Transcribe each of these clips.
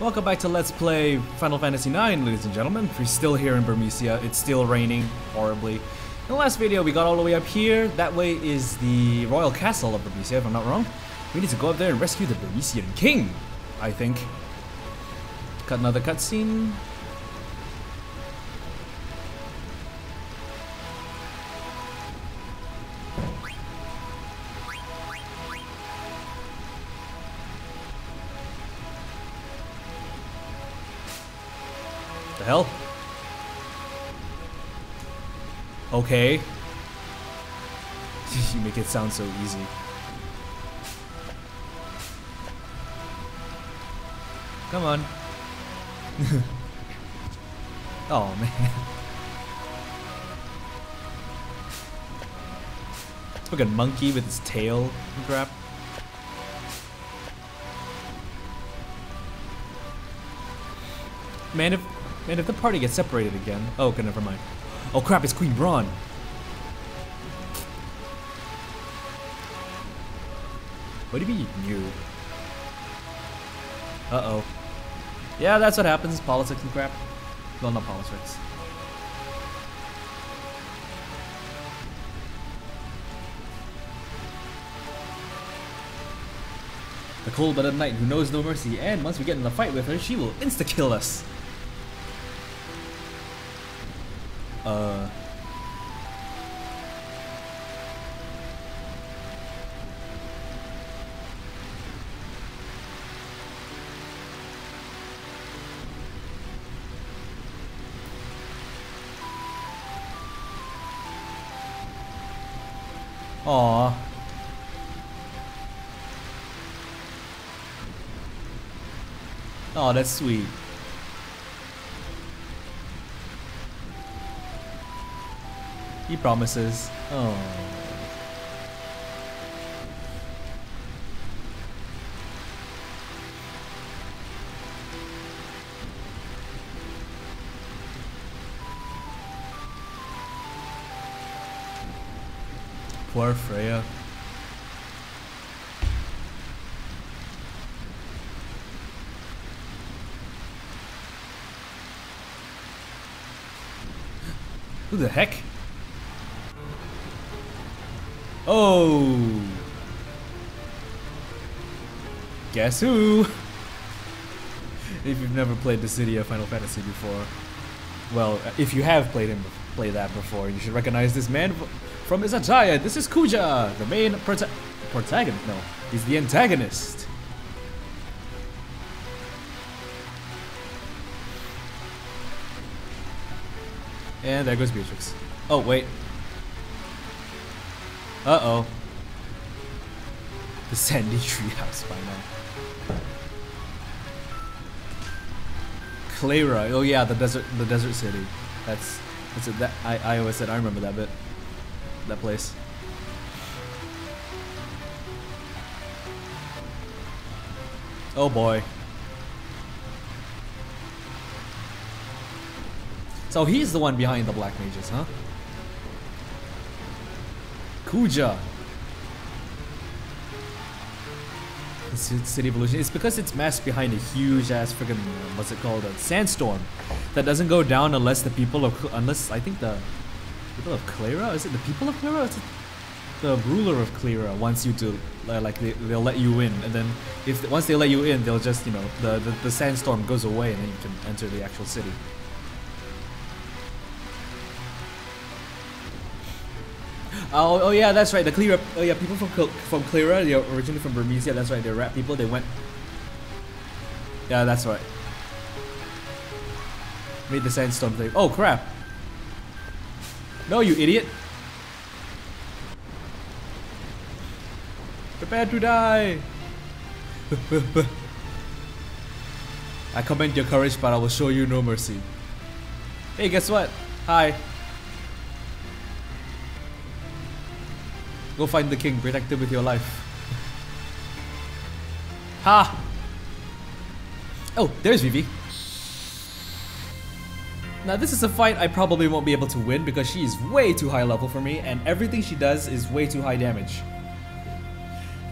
Welcome back to Let's Play Final Fantasy IX, ladies and gentlemen. We're still here in Burmecia. It's still raining horribly. In the last video, we got all the way up here. That way is the royal castle of Burmecia, if I'm not wrong. We need to go up there and rescue the Burmecian king, I think. Cut another cutscene. Hell? Okay. You make it sound so easy. Come on. Oh man. It's like a monkey with his tail and crap. Man, if the party gets separated again. Oh, okay, never mind. Oh crap, it's Queen Brahne. What do you mean you? Uh-oh. Yeah, that's what happens. Politics and crap. Well, not politics. The cold-blooded knight who knows no mercy, and once we get in a fight with her, she will insta-kill us. Aww. Oh, that's sweet. He promises. Oh. Poor Freya. Who the heck? Oh! Guess who? If you've never played the city of Final Fantasy before, well, if you have played that before, you should recognize this man from Izajaya. This is Kuja, the main protagonist. No, he's the antagonist. And there goes Beatrix. Oh wait. Uh-oh. The sandy treehouse by now. Cleyra. Oh yeah, the desert city. That's it. That I always said I remember that bit. That place. Oh boy. So he's the one behind the black mages, huh? Kuja. City pollution. It's because it's masked behind a huge ass freaking what's it called? A sandstorm that doesn't go down unless the people of I think the people of Cleyra. Is it the people of Cleyra? Is it the ruler of Cleyra wants you to like they'll let you in, and then if once they let you in, they'll just, you know, the sandstorm goes away and then you can enter the actual city. Oh yeah, that's right. The Cleyra. Oh yeah, people from Cleyra. They're originally from Burmecia. That's right. They're rat people. They went. Yeah, that's right. Made the sandstorm thing. Oh crap! No, you idiot! Prepare to die. I commend your courage, but I will show you no mercy. Hey, guess what? Hi. Go find the king, protect him with your life. Ha! Oh, there's Vivi. Now this is a fight I probably won't be able to win because she is way too high level for me and everything she does is way too high damage.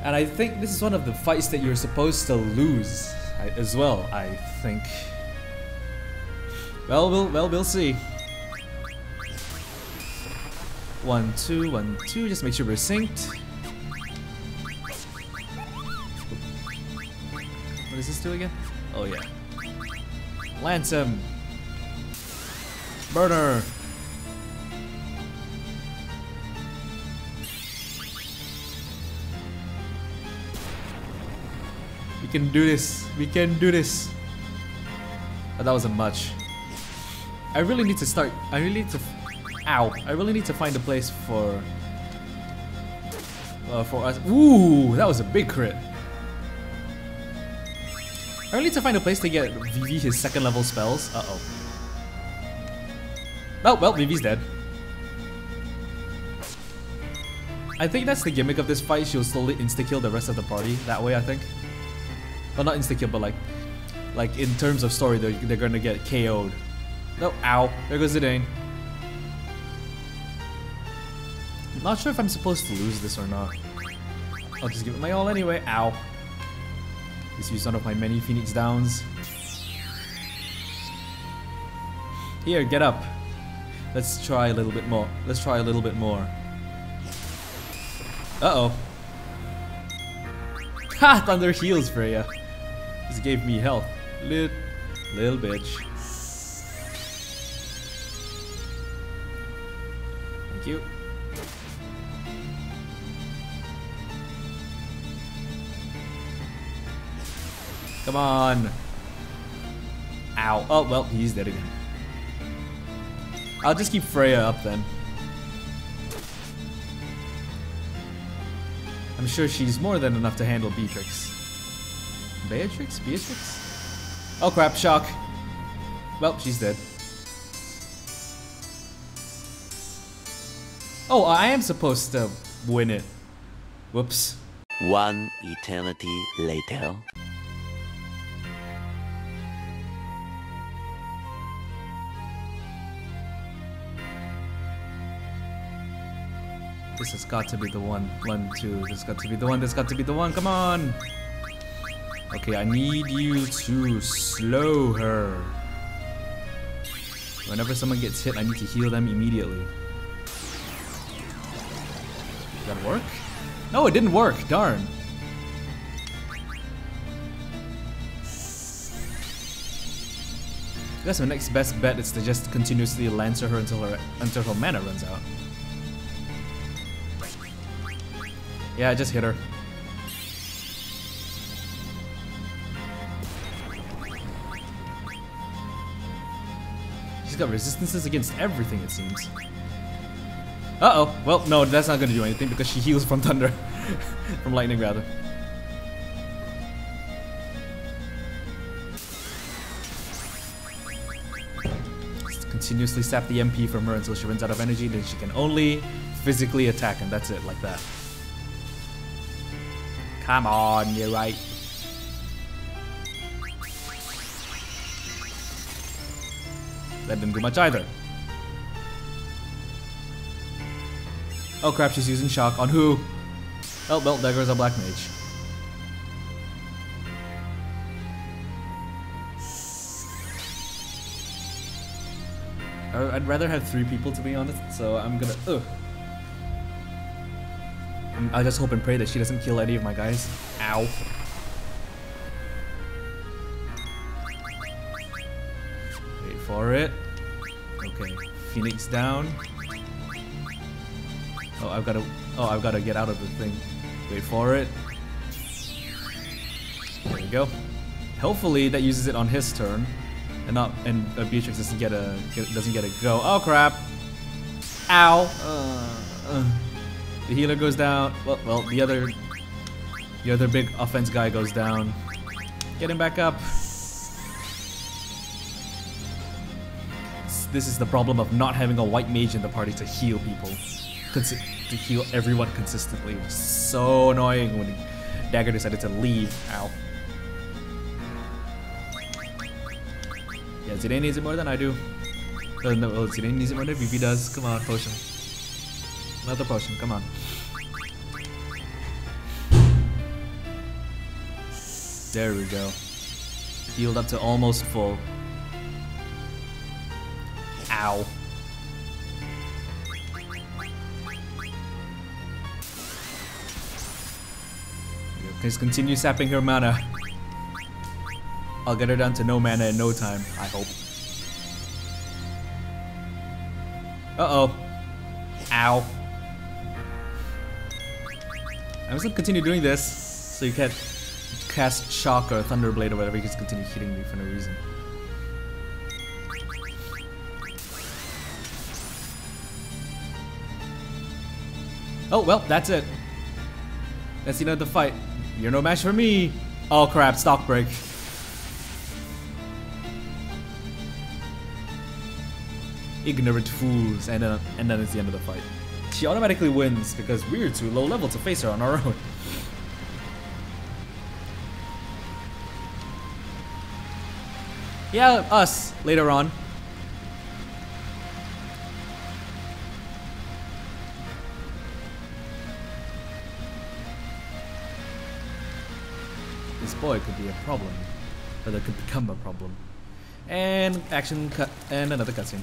And I think this is one of the fights that you're supposed to lose. as well, I think. Well, we'll see. 1, 2, 1, 2, just make sure we're synced. What does this do again? Oh yeah. Lance him! Burner! We can do this! We can do this! But that wasn't much. I really need to start... Ow! I really need to find a place for us... Ooh! That was a big crit! I need to find a place to get Vivi his second level spells. Uh-oh. Oh, well, Vivi's dead. I think that's the gimmick of this fight. She'll slowly insta-kill the rest of the party. That way, I think. Well, not insta-kill, but like in terms of story, they're gonna get KO'd. No, ow. There goes Zidane. I'm not sure if I'm supposed to lose this or not. I'll just give it my all anyway. Ow. Just use one of my many Phoenix Downs. Here, get up. Let's try a little bit more. Let's try a little bit more. Uh-oh. Ha! Thunder heals, Freya. This gave me health. Little bitch. Thank you. Come on! Ow. Oh, well, he's dead again. I'll just keep Freya up then. I'm sure she's more than enough to handle Beatrix. Beatrix? Oh crap, shock. Well, she's dead. Oh, I am supposed to win it. Whoops. One eternity later. This has got to be the one. 1, 2. This has got to be the one. This has got to be the one. Come on! Okay, I need you to slow her. Whenever someone gets hit, I need to heal them immediately. Did that work? No, it didn't work. Darn. I guess my next best bet is to just continuously lancer her until her mana runs out. Yeah, I just hit her. She's got resistances against everything, it seems. Uh-oh! Well, no, that's not gonna do anything because she heals from thunder. From lightning, rather. Just continuously sap the MP from her until she runs out of energy, then she can only physically attack, and that's it, like that. Come on, you're right. That didn't do much either. Oh crap, she's using shock on who? Oh, well, Dagger is a black mage. I'd rather have 3 people, to be honest, so I'm gonna... Ugh. I just hope and pray that she doesn't kill any of my guys. Ow. Wait for it. Okay. Phoenix down. Oh, I've gotta get out of the thing. Wait for it. There we go. Hopefully that uses it on his turn. And Beatrix doesn't get a go. Oh crap. Ow. The healer goes down. Well, the other big offense guy goes down. Get him back up. This is the problem of not having a white mage in the party to heal people, to heal everyone consistently. It was so annoying when Dagger decided to leave. Ow. Yeah, Zidane needs it more than I do. No, Zidane needs it more than Vivi does. Come on, potion. Another potion, come on. There we go. shield up to almost full. Ow. Please continue sapping her mana. I'll get her down to no mana in no time, I hope. Uh-oh. Ow. I'm just gonna continue doing this so you can't cast Shock or Thunderblade or whatever, you just continue hitting me for no reason. Oh, well, that's it. That's the end of the fight. You're no match for me! Oh crap, stock break. Ignorant fools, and then it's the end of the fight. She automatically wins because we're too low level to face her on our own. Yeah, us, later on. This boy could be a problem, but it could become a problem. And action cut, and another cutscene.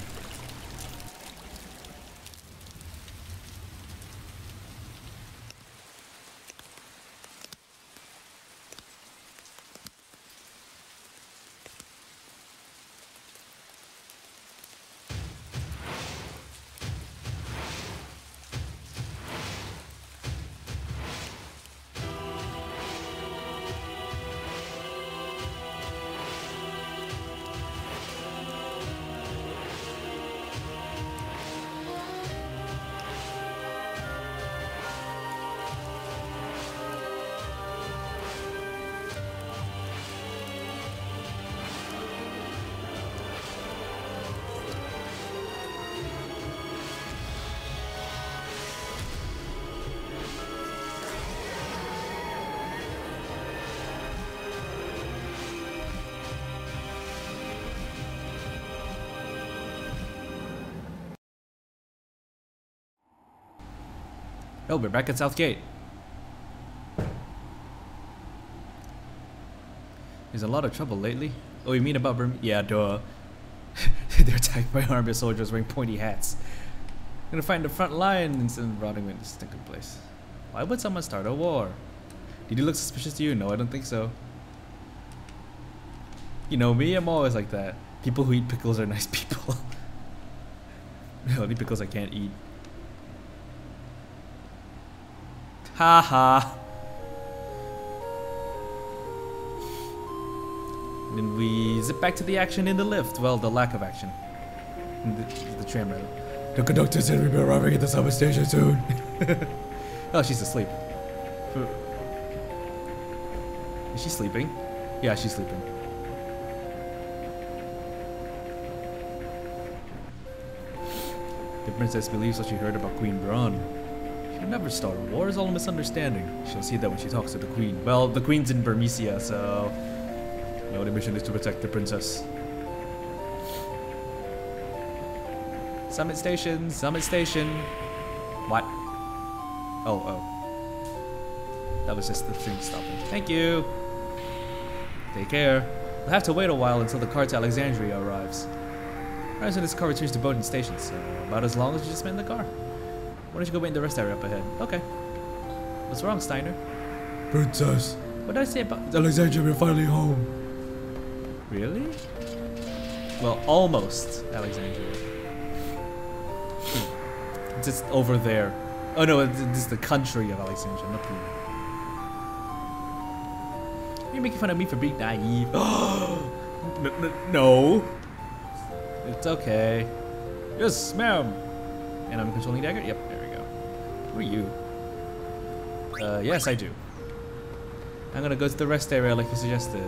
Oh, we're back at South Gate. There's a lot of trouble lately. Oh, you mean about Burmecian? Yeah, duh. They're attacked by armed soldiers wearing pointy hats. I'm gonna find the front line instead of rotting in this stinking place. Why would someone start a war? Did he look suspicious to you? No, I don't think so. You know me, I'm always like that. People who eat pickles are nice people. Only pickles I can't eat. Haha. Then we zip back to the action in the lift. Well, the lack of action. The tram, rather. The conductor said we'd be arriving at the subway station soon. Oh, she's asleep. Is she sleeping? Yeah, she's sleeping. The princess believes what she heard about Queen Brahne. She'll never start a war, it's all a misunderstanding. She'll see that when she talks to the queen. Well, the queen's in Burmecia, so... my only mission is to protect the princess. Summit Station, Summit Station. What? Oh, oh. That was just the thing stopping. Thank you! Take care. We'll have to wait a while until the car to Alexandria arrives. Right, so this car returns to Bowdoin Station, so about as long as you just spend in the car. Why don't you go wait in the rest area up ahead? Okay. What's wrong, Steiner? Princess. What did I say about Alexandria? We're finally home. Really? Well, almost Alexandria. It's just over there. Oh no, this is the country of Alexandria, not Pluto. You're making fun of me for being naive. No. It's okay. Yes, ma'am. And I'm controlling Dagger? Yep, there we go. Who are you? Yes, I do. I'm gonna go to the rest area like you suggested.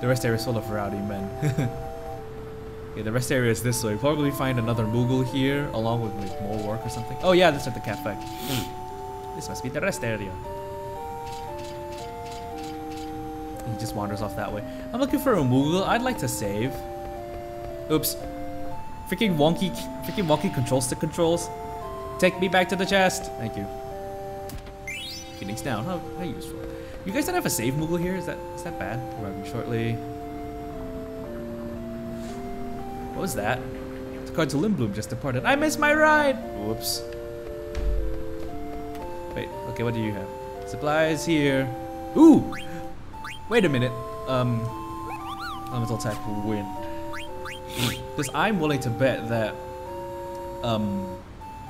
The rest area is full of rowdy men. Yeah, the rest area is this way. We'll probably find another Moogle here, along with like, more work or something. Oh yeah, that's at the cafe. This must be the rest area. He just wanders off that way. I'm looking for a Moogle. I'd like to save. Oops. Freaking wonky control stick controls. Take me back to the chest. Thank you. Phoenix Down. How useful. You guys don't have a save Moogle here? Is that bad? Arriving shortly. What was that? The car to Lindblum just departed. I missed my ride! Whoops. Wait, okay, what do you have? Supplies here. Ooh! Wait a minute. Elemental type wind. Because I'm willing to bet that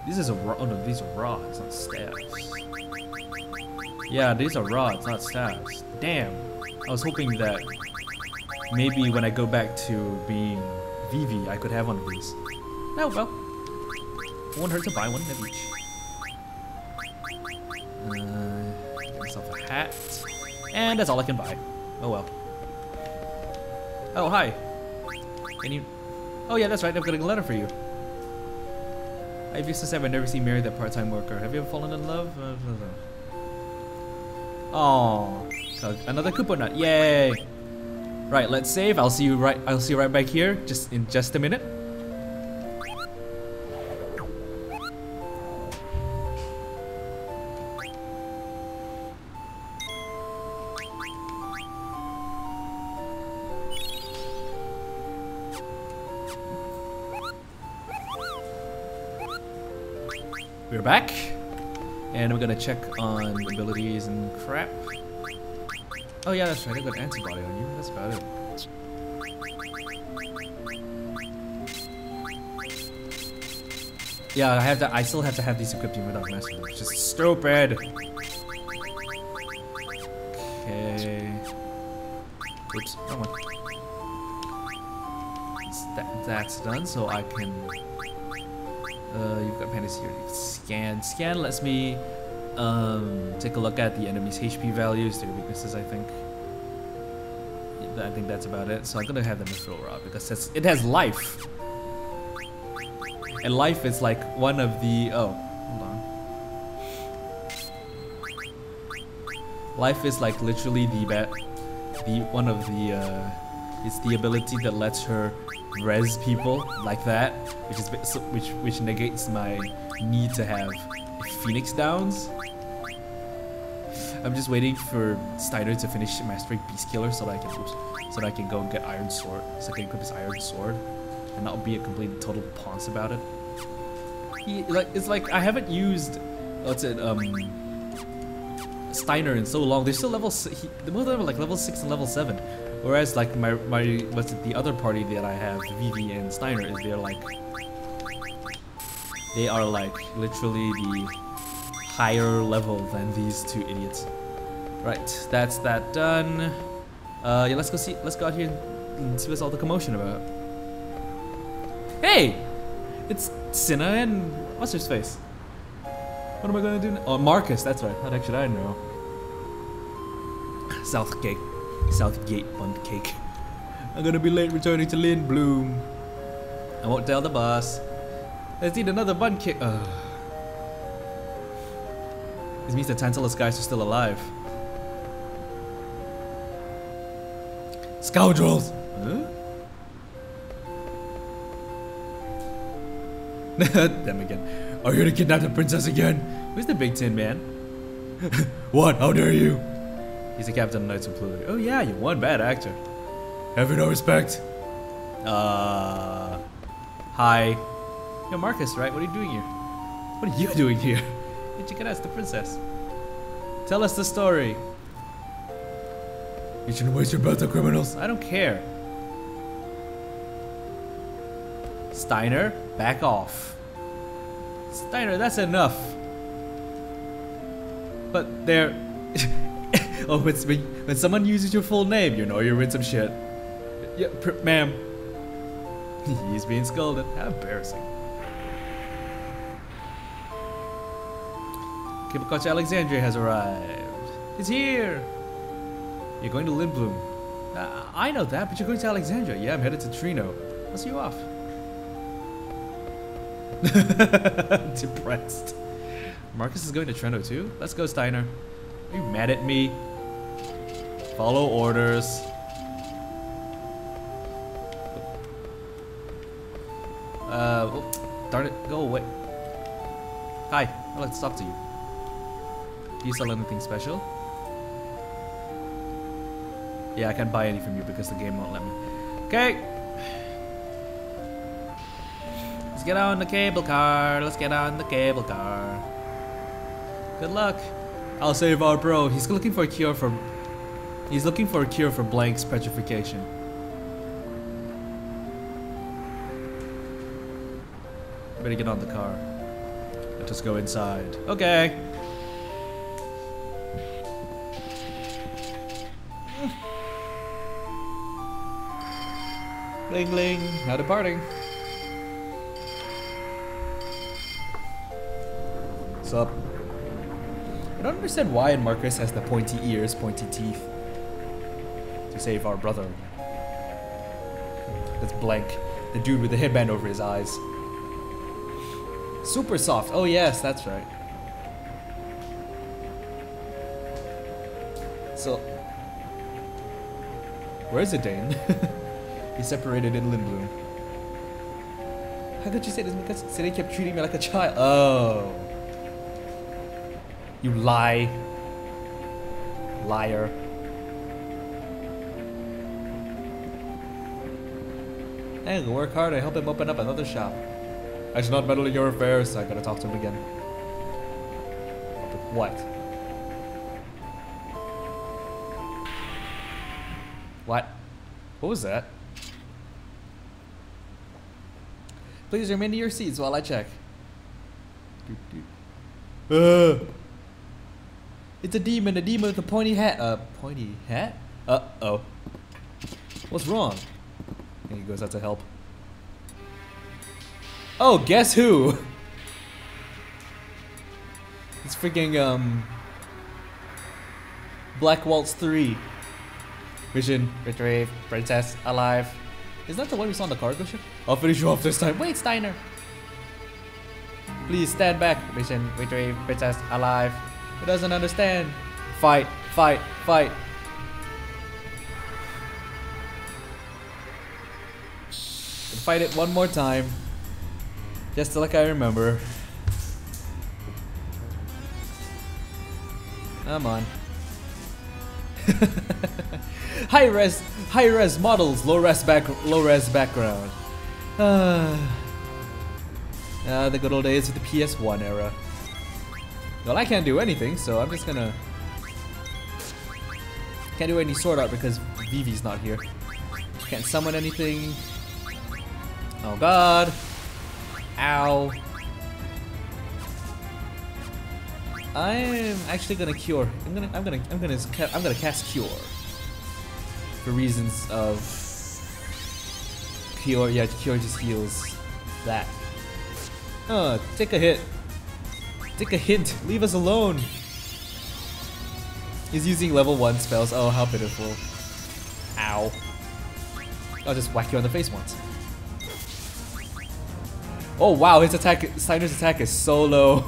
this is a rod. Oh no, these are rods, not staffs. Yeah, these are rods, not staffs. Damn. I was hoping that maybe when I go back to being Vivi, I could have one of these. No, well, it won't hurt to buy one of each. Get myself a hat, and that's all I can buy. Oh well. Oh hi. Any? Oh yeah, that's right. I've got a letter for you. I've used to say I've never seen Mary, that part-time worker. Have you ever fallen in love? Oh, another coupon nut! Yay! Right, let's save. I'll see you right back here, just in just a minute. We're back, and we're gonna check on abilities and crap. Oh yeah, that's right, I got an antibody on you, that's about it. Yeah, I still have to have these equipped even without messing with them, which is stupid! Okay... Oops, come on. That's done, so I can... you've got pandas here. Scan lets me take a look at the enemy's HP values, their weaknesses, I think. I think that's about it. So I'm gonna have them throw raw because it has life. And life is like one of the hold on. Life is like literally it's the ability that lets her res people like that, which negates my need to have Phoenix Downs. I'm just waiting for Steiner to finish mastering Beast Killer so that I can go and get Iron Sword, so I can equip his Iron Sword and not be a complete total ponce about it. It's like I haven't used Steiner in so long. They're still level 6 and level 7. Whereas like the other party that I have, Vivi and Steiner, they are like literally the higher level than these two idiots. Right, that's that done. Yeah, let's go out here and see what's all the commotion about. Hey! It's Cinna and what's her face? What am I gonna do now? Oh, Marcus, that's right. How the heck should I know? Southgate Bund Cake. I'm gonna be late returning to Lindblum. I won't tell the boss. Let's eat another bun cake. This means the Tantalus guys are still alive. Scoundrels! Huh? Them again. Are you gonna kidnap the princess again? Who's the big tin man? What? How dare you? He's the captain of Knights of Pluto. Oh yeah, you're one bad actor. Have you no respect? Hi. You're Marcus, right? What are you doing here? What are you doing here? You can ask the princess. Tell us the story. You shouldn't waste your breath on criminals. I don't care. Steiner, back off. Steiner, that's enough. But they're... Oh, when someone uses your full name, you know you're in some shit. Yeah, ma'am. He's being scolded. How embarrassing. Coach Alexandria has arrived. It's here! You're going to Lindblum. I know that, but you're going to Alexandria. Yeah, I'm headed to Treno. I'll see you off. Depressed. Marcus is going to Treno too? Let's go, Steiner. Are you mad at me? Follow orders. Oh, darn it, go away. Hi, let's talk to you. Do you sell anything special? Yeah, I can't buy any from you because the game won't let me. Okay. Let's get on the cable car. Let's get on the cable car. Good luck. I'll save our bro. He's looking for a cure for... He's looking for a cure for Blank's petrification. Better get on the car. Let us go inside. Okay. Bling bling. Now departing. What's up? I don't understand why Marcus has the pointy ears, pointy teeth. To save our brother. That's Blank. The dude with the headband over his eyes. Super soft. Oh yes, that's right. So, where's Zidane? He's separated in Lindblum. How could you say this? Because Zidane kept treating me like a child. Oh, you lie, liar. Hey, work hard. I help him open up another shop. I should not meddle in your affairs. I gotta talk to him again. But what? What? What was that? Please remain in your seats while I check. It's a demon with a pointy hat. Pointy hat? Uh-oh. What's wrong? And he goes out to help. Oh, guess who? It's freaking, Black Waltz 3. Mission, retrieve, princess, alive. Is that the one we saw on the cargo ship? I'll finish you off this time. Wait, Steiner! Please, stand back. Mission, retrieve, princess, alive. Who doesn't understand? Fight, fight, fight. Fight it one more time. Just like I remember. Come on. High res models, low res background. The good old days of the PS1 era. Well, I can't do anything, so I'm just gonna. Can't do any sword art because Vivi's not here. Can't summon anything. Oh God. Ow. I'm actually gonna cure. I'm gonna cast cure. For reasons of cure, yeah, cure just heals that. Take a hit. Take a hint. Leave us alone. He's using level 1 spells. Oh, how pitiful. Ow. I'll just whack you on the face once. Oh wow, his attack, Steiner's attack is so low.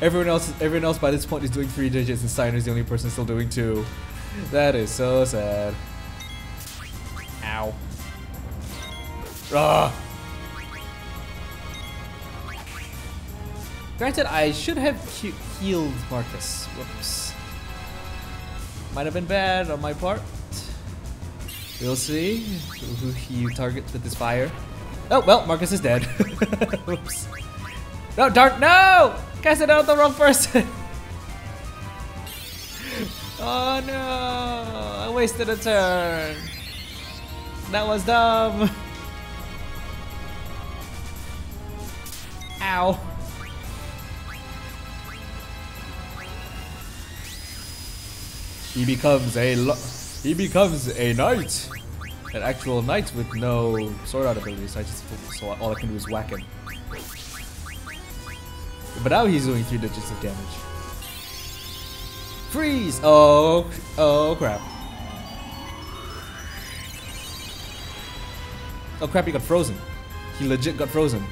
everyone else by this point is doing 3 digits and Steiner's the only person still doing 2. That is so sad. Ow. Ugh. Granted, I should have healed Marcus. Whoops. Might have been bad on my part. We'll see who you target with this fire. Oh, well, Marcus is dead. Oops. No, Dart, no! Cast it out the wrong person. Oh, no. I wasted a turn. That was dumb. Ow. He becomes a knight. An actual knight with no sword out abilities, so I just all I can do is whack him. But now he's doing 3 digits of damage. Freeze! Oh, oh crap! Oh crap! He got frozen. He legit got frozen.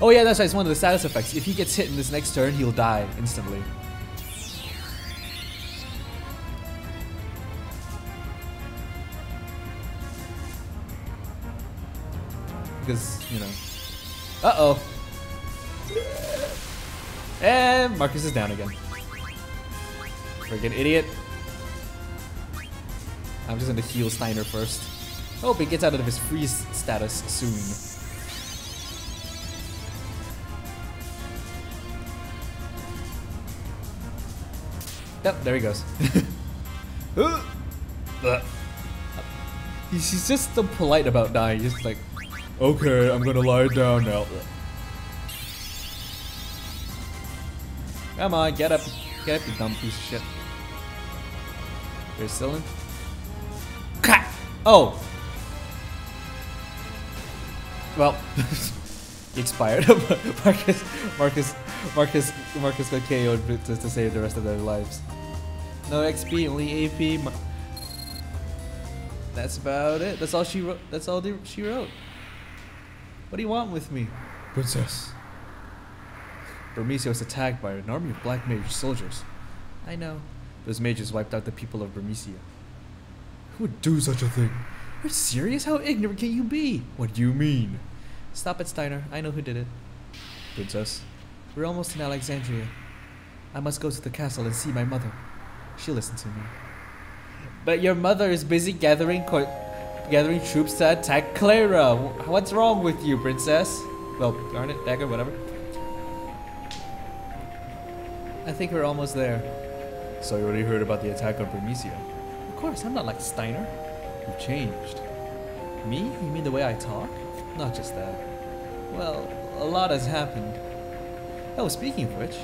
Oh yeah, that's right. It's one of the status effects. If he gets hit in this next turn, he'll die instantly. Because, you know. Uh-oh. And Marcus is down again. Freaking idiot. I'm just gonna heal Steiner first. Hope he gets out of his freeze status soon. Yep, there he goes. He's just so polite about dying. He's just like, okay, I'm gonna lie down now. Come on, get up, you dumb piece of shit. You're still in? Oh! Well, he expired. Marcus got KO'd to save the rest of their lives. No XP, only AP. That's about it. That's all she wrote. That's all she wrote. What do you want with me? Princess. Burmecia was attacked by an army of black mage soldiers. I know. Those mages wiped out the people of Burmecia. Who would do such a thing? Are you serious? How ignorant can you be? What do you mean? Stop it, Steiner. I know who did it. Princess. We're almost in Alexandria. I must go to the castle and see my mother. She'll listen to me. But your mother is busy gathering troops to attack Cleyra. What's wrong with you, princess? Well, darn it, Dagger, whatever. I think we're almost there. So you already heard about the attack on Burmecia? Of course, I'm not like Steiner. You've changed. Me? You mean the way I talk? Not just that. Well, a lot has happened. Oh, speaking of which...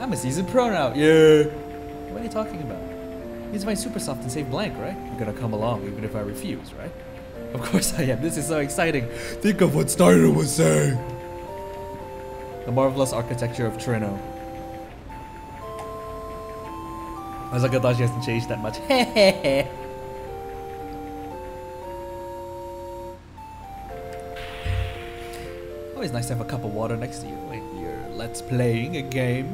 I'm a seasoned pro now, yeah! What are you talking about? Use my super soft and save Blank, right? You're gonna come along even if I refuse, right? Of course I am, this is so exciting! Think of what Steiner was saying! The marvelous architecture of Treno. I was like, I thought she hasn't changed that much. Hehehe! Always nice to have a cup of water next to you when you're let's playing a game.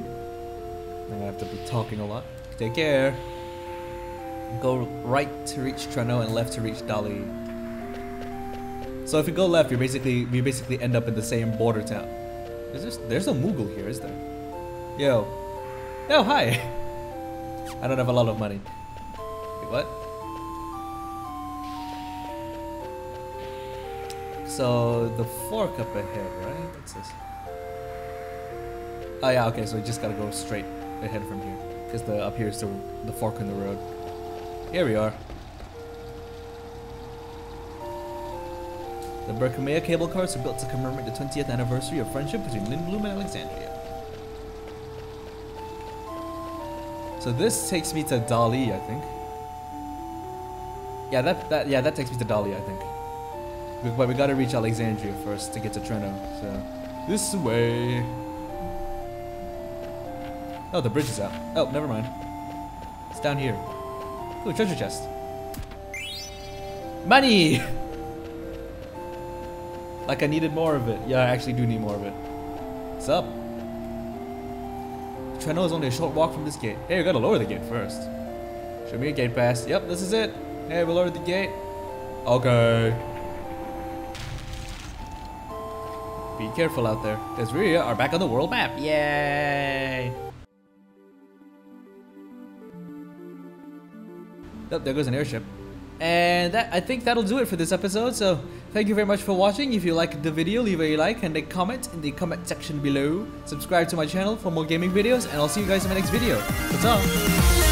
I'm gonna have to be talking a lot. Take care. Go right to reach Treno and left to reach Dali. So if you go left, we basically end up in the same border town. There's no Moogle here, is there? Yo. Oh, hi. I don't have a lot of money. Wait, what? So the fork up ahead, right? What's this? Oh yeah, okay. So we just gotta go straight ahead from here, because the up here is the fork in the road. Here we are. The Berkemea cable cars were built to commemorate the 20th anniversary of friendship between Lindblum and Alexandria. So this takes me to Dali, I think. Yeah, that takes me to Dali, I think. But we gotta reach Alexandria first to get to Treno, so... This way! Oh, the bridge is out. Oh, never mind. It's down here. Ooh, treasure chest. Money! Like I needed more of it. Yeah, I actually do need more of it. What's up? Treno is only a short walk from this gate. Hey, we gotta lower the gate first. Show me a gate pass. Yep, this is it. Hey, we lowered the gate. Okay. Be careful out there, because we are back on the world map. Yay! Oh, there goes an airship. And that, I think that'll do it for this episode. So thank you very much for watching. If you liked the video, leave a like and a comment in the comment section below. Subscribe to my channel for more gaming videos, and I'll see you guys in my next video. What's up?